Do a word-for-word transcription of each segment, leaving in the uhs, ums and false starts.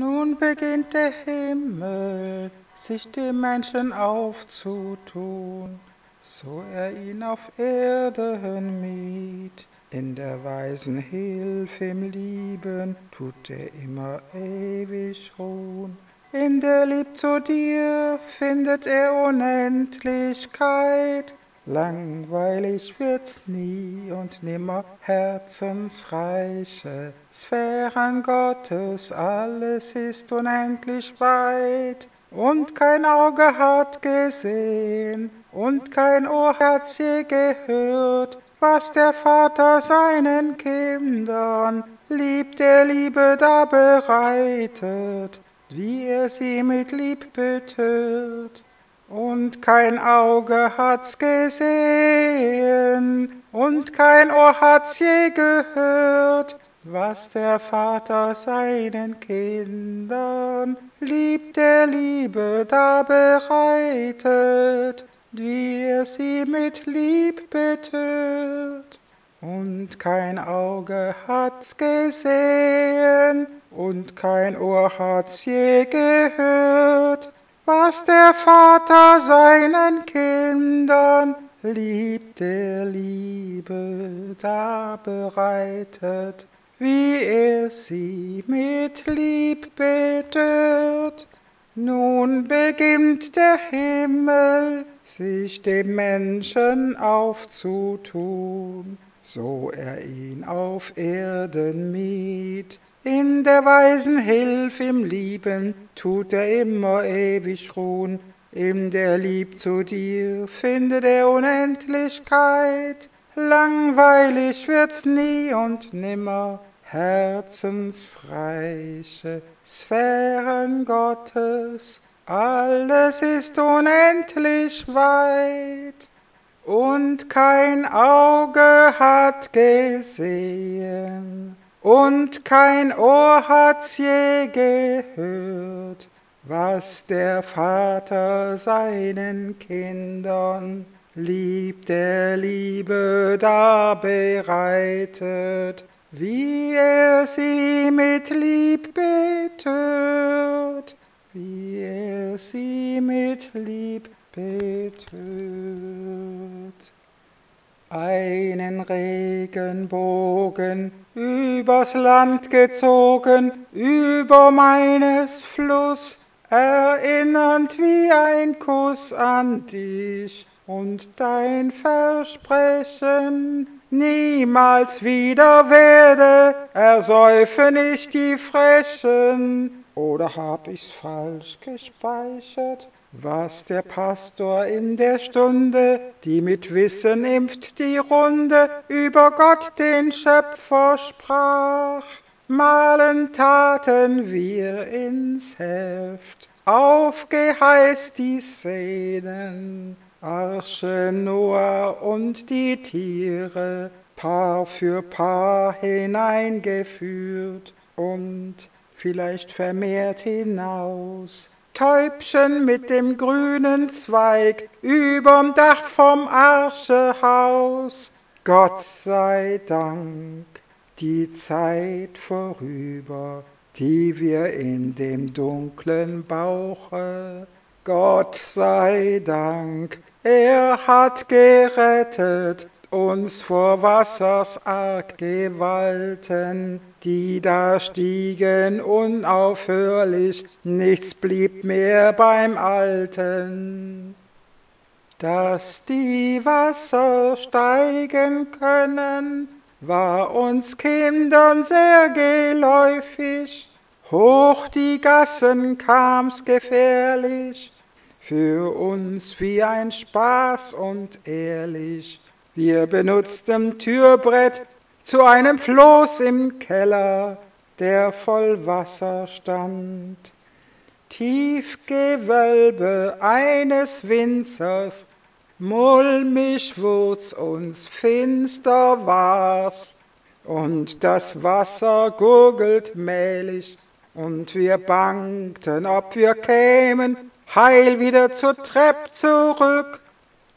Nun beginnt der Himmel, sich dem Menschen aufzutun, so er ihn auf Erden mied. In der weisen Hilfe im Lieben tut er immer ewig ruhn. In der Lieb zu dir findet er Unendlichkeit. Langweilig wird's nie und nimmer herzensreiche Sphären Gottes, alles ist unendlich weit. Und kein Auge hat gesehen und kein Ohr hat's je gehört, was der Vater seinen Kindern lieb der Liebe da bereitet, wie er sie mit Lieb betört. Und kein Auge hat's gesehen und kein Ohr hat's je gehört, was der Vater seinen Kindern lieb der Liebe da bereitet, wie er sie mit Lieb betört. Und kein Auge hat's gesehen und kein Ohr hat's je gehört, was der Vater seinen Kindern lieb der Liebe da bereitet, wie er sie mit Lieb betört. Nun beginnt der Himmel, sich dem Menschen aufzutun, so er ihn auf Erden mied. In der weisen Hilf im Lieben tut er immer ewig ruhn. In der Lieb zu dir findet er Unendlichkeit. Langweilig wird's nie und nimmer, herzensreiche Sphären Gottes, alles ist unendlich weit. Und kein Auge hat gesehen und kein Ohr hat's je gehört, was der Vater seinen Kindern lieb der Liebe da bereitet, wie er sie mit Lieb betört, wie er sie mit Lieb betört. Einen Regenbogen übers Land gezogen, über meines Fluss, erinnernd wie ein Kuss an dich und dein Versprechen. Niemals wieder werde ersäufen ich die Frechen, oder hab ich's falsch gespeichert, was der Pastor in der Stunde, die mit Wissen impft die Runde, über Gott den Schöpfer sprach. Malen taten wir ins Heft, aufgeheizt die Szenen, Arche Noah und die Tiere, Paar für Paar hineingeführt und vielleicht vermehrt hinaus. Täubchen mit dem grünen Zweig überm Dach vom Archehaus. Gott sei Dank, die Zeit vorüber, die wir in dem dunklen Bauche. Gott sei Dank, er hat gerettet uns vor Wassers Arggewalten, die da stiegen unaufhörlich, nichts blieb mehr beim Alten. Dass die Wasser steigen können, war uns Kindern sehr geläufig, hoch die Gassen kam's gefährlich, für uns wie ein Spaß und ehrlich. Wir benutzten Türbrett zu einem Floß im Keller, der voll Wasser stand. Tiefgewölbe eines Winzers, mulmig wurd's uns, finster war's, und das Wasser gurgelt mählich, und wir bangten, ob wir kämen heil wieder zur Treppe zurück,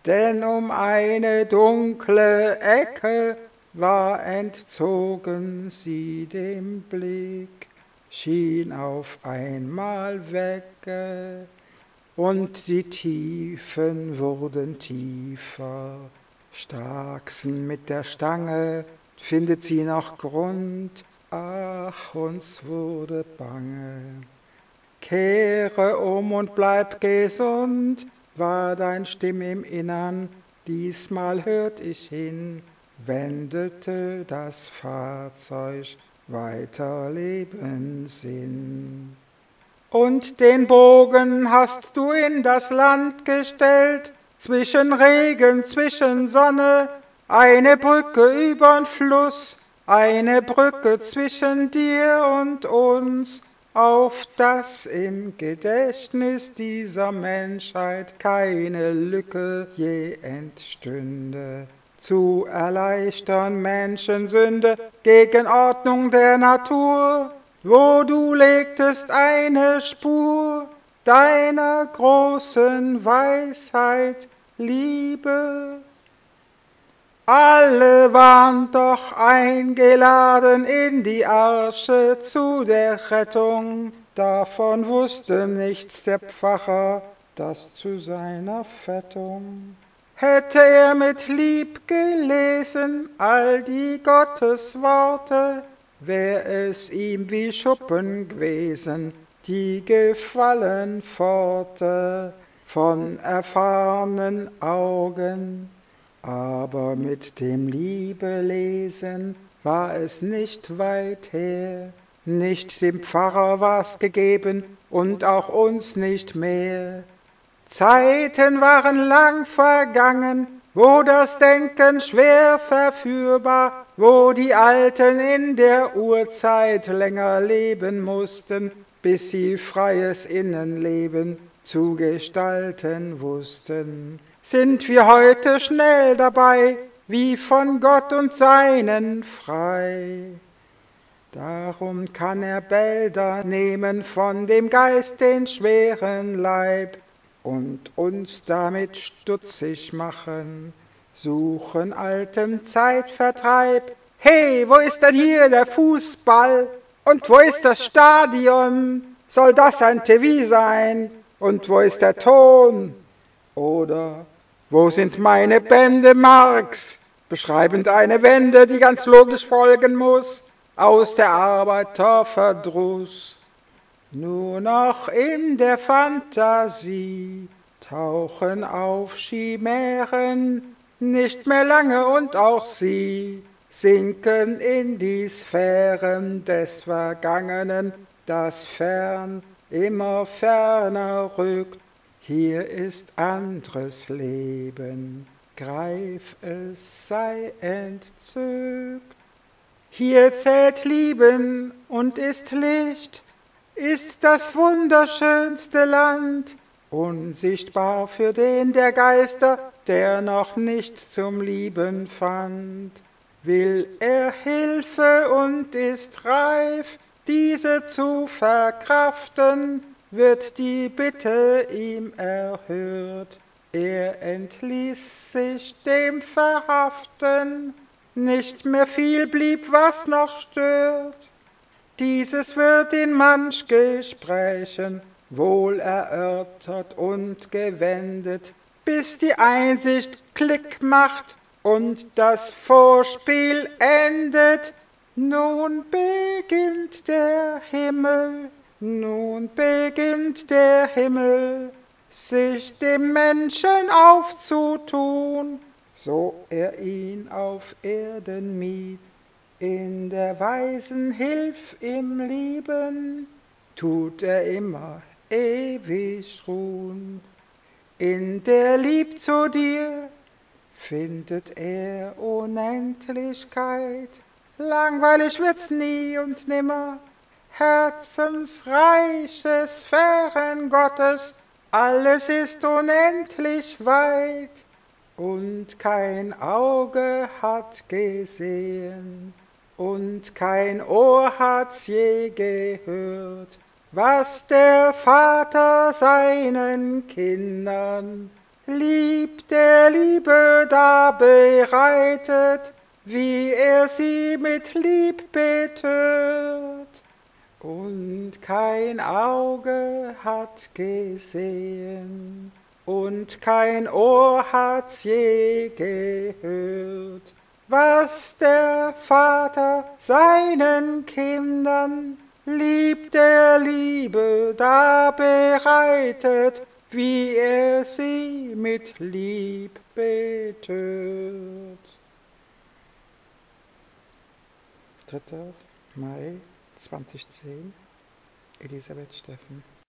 denn um eine dunkle Ecke war entzogen sie dem Blick. schien auf einmal weg, und die Tiefen wurden tiefer. Starksen mit der Stange, findet sie noch Grund, ach, uns wurde bange. Kehre um und bleib gesund, war dein Stimm im Innern, diesmal hört ich hin, wendete das Fahrzeug weiter Lebenssinn. Und den Bogen hast du in das Land gestellt, zwischen Regen, zwischen Sonne, eine Brücke übern Fluss, eine Brücke zwischen dir und uns, auf dass im Gedächtnis dieser Menschheit keine Lücke je entstünde. Zu erleichtern Menschensünde gegen Ordnung der Natur, wo du legtest eine Spur deiner großen Weisheit, Liebe. Alle waren doch eingeladen in die Arche zu der Rettung, davon wusste nichts der Pfarrer, das zu seiner Fettung. Hätte er mit Lieb gelesen all die Gottesworte, wär es ihm wie Schuppen gewesen, die gefallen Pforte von erfahrenen Augen. Aber mit dem Liebelesen war es nicht weit her, nicht dem Pfarrer war's gegeben und auch uns nicht mehr. Zeiten waren lang vergangen, wo das Denken schwer verführbar, wo die Alten in der Urzeit länger leben mussten, bis sie freies Innenleben zu gestalten wussten. Sind wir heute schnell dabei, wie von Gott und seinen frei. Darum kann er Bälder nehmen von dem Geist den schweren Leib und uns damit stutzig machen, suchen altem Zeitvertreib. Hey, wo ist denn hier der Fußball? Und wo ist das Stadion? Soll das ein T V sein? Und wo ist der Ton? Oder wo sind meine Bände Marx, beschreibend eine Wende, die ganz logisch folgen muss, aus der Arbeiterverdruss? Nur noch in der Fantasie tauchen auf Chimären, nicht mehr lange und auch sie sinken in die Sphären des Vergangenen, das fern, immer ferner rückt. Hier ist anderes Leben, greif es, sei entzückt. Hier zählt Lieben und ist Licht, ist das wunderschönste Land, unsichtbar für den der Geister, der noch nicht zum Lieben fand. Will er Hilfe und ist reif, diese zu verkraften, wird die Bitte ihm erhört, er entließ sich dem Verhaften, nicht mehr viel blieb, was noch stört. Dieses wird in manch Gesprächen wohl erörtert und gewendet, bis die Einsicht Klick macht und das Vorspiel endet. Nun beginnt der Himmel, nun beginnt der Himmel, sich dem Menschen aufzutun, so er ihn auf Erden mied. In der weisen Hilf im Lieben tut er immer ewig ruhen. In der Lieb zu dir findet er Unendlichkeit, langweilig wird's nie und nimmer. Herzensreiche Sphären Gottes, alles ist unendlich weit und kein Auge hat gesehen und kein Ohr hat's je gehört, was der Vater seinen Kindern lieb der Liebe da bereitet, wie er sie mit Lieb betört. Und kein Auge hat gesehen und kein Ohr hat je gehört, was der Vater seinen Kindern lieb der Liebe da bereitet, wie er sie mit Lieb betört. dritter Mai zweitausendzehn, Elisabeth Steffen.